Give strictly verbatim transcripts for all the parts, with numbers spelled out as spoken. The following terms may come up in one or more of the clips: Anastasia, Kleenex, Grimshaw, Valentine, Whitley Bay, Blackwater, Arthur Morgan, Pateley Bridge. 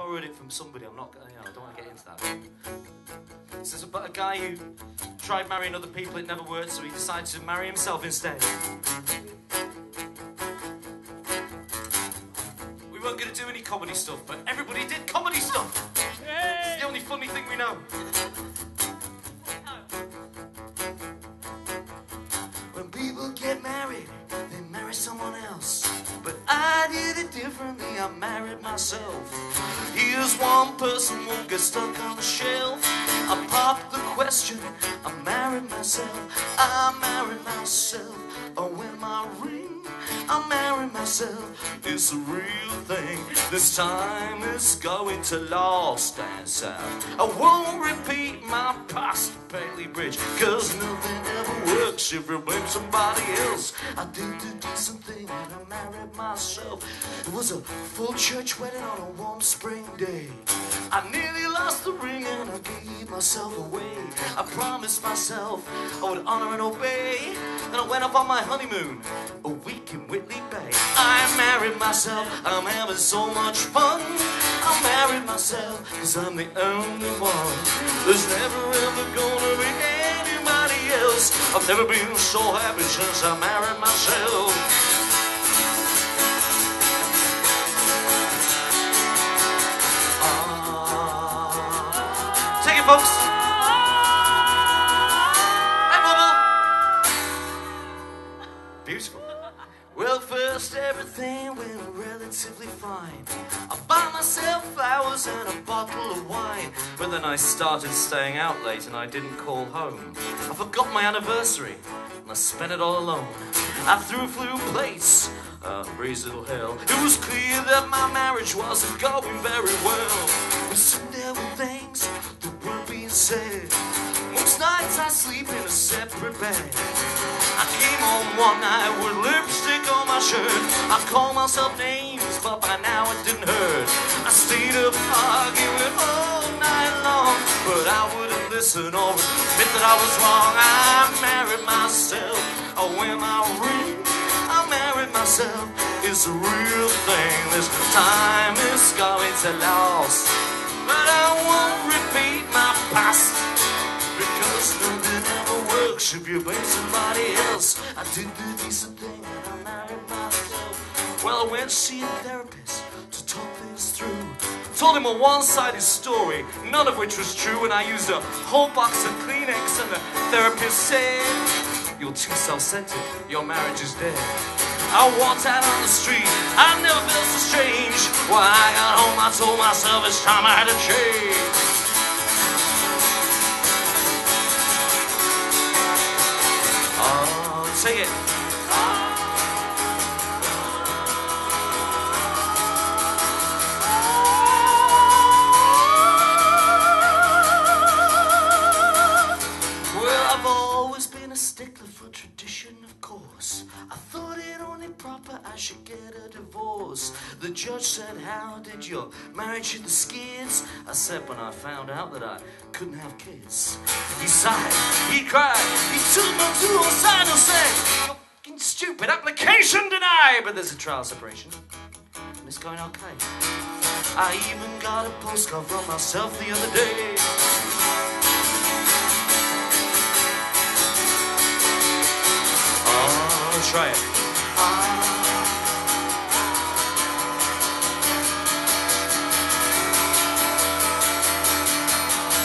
borrowed it from somebody. I'm not, you know, I don't want to get into that. This is about a guy who tried marrying other people, it never worked, so he decided to marry himself instead. We weren't going to do any comedy stuff, but everybody did comedy stuff. Yay. It's the only funny thing we know. When people get married, they marry someone else. But I did it differently, I married myself. Here's one person won't get stuck on the shelf. I popped the question, I married myself. I married myself, oh, when my ring, I married myself. It's a real thing, this time it's going to last and sound. I won't repeat my past, Pateley Bridge, cause nothing ever works if you blame somebody else. I did the decent thing and I married myself. It was a full church wedding on a warm spring day. I nearly lost the ring and I gave myself away. I promised myself I would honor and obey. Then I went up on my honeymoon, a week in Whitley Bay. I married myself, I'm having so much fun. I married myself, cause I'm the only one. There's never ever gonna be anybody else. I've never been so happy since I married myself. Folks. Hey, Bubble. Beautiful. Well, first everything went relatively fine. I bought myself flowers and a bottle of wine. But then I started staying out late and I didn't call home. I forgot my anniversary and I spent it all alone. I threw flew plates. Uh, raise little hell. It was clear that my marriage wasn't going very well. But soon there were things that weren't being said. Most nights I sleep in a separate bed. I came home one night with lipstick on my shirt. I called myself names, but by now it didn't hurt. I stayed up arguing all night long, but I wouldn't listen or admit that I was wrong. I married myself. I wear my ring. Myself is a real thing. This time is going to last, but I won't repeat my past, because nothing ever works if you blame somebody else. I did the decent thing and I married myself. Well, I went to see a therapist to talk things through. I told him a one-sided story, none of which was true, and I used a whole box of Kleenex, and the therapist said, "You're too self-centered, your marriage is dead." I walked out on the street, I never felt so strange. When I got home I told myself it's time I had to change. Oh, sing it. Well, I've always been a stickler for tradition, of course. I thought it only proper I should get a divorce. The judge said, "How did your marriage hit the skids?" I said, "When I found out that I couldn't have kids." He sighed, he cried, he took my two on side and said, "You're fucking stupid, application denied." But there's a trial separation and it's going okay. I even got a postcard from myself the other day. Try it. Ah.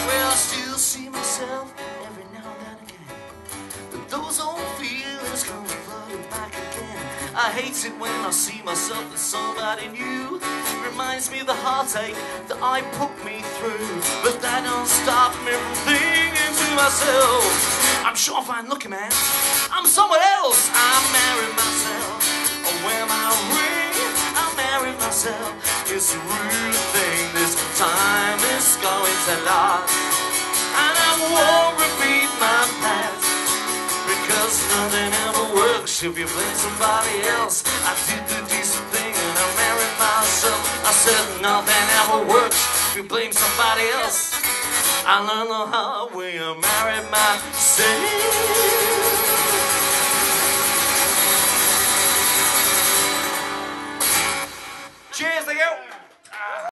Well, I still see myself every now and again, but those old feelings come flooding back again. I hate it when I see myself as somebody new. It reminds me of the heartache that I put me through, but that don't stop me from thinking to myself, "I'm sure I'm fine looking, man. I'm someone else." I married myself. I wear my ring. I married myself. It's a real thing. This time is going to last, and I won't repeat my past, because nothing ever works if you blame somebody else. I did the decent thing and I married myself. I said nothing ever works if you blame somebody else. I learned the hard way, I married myself.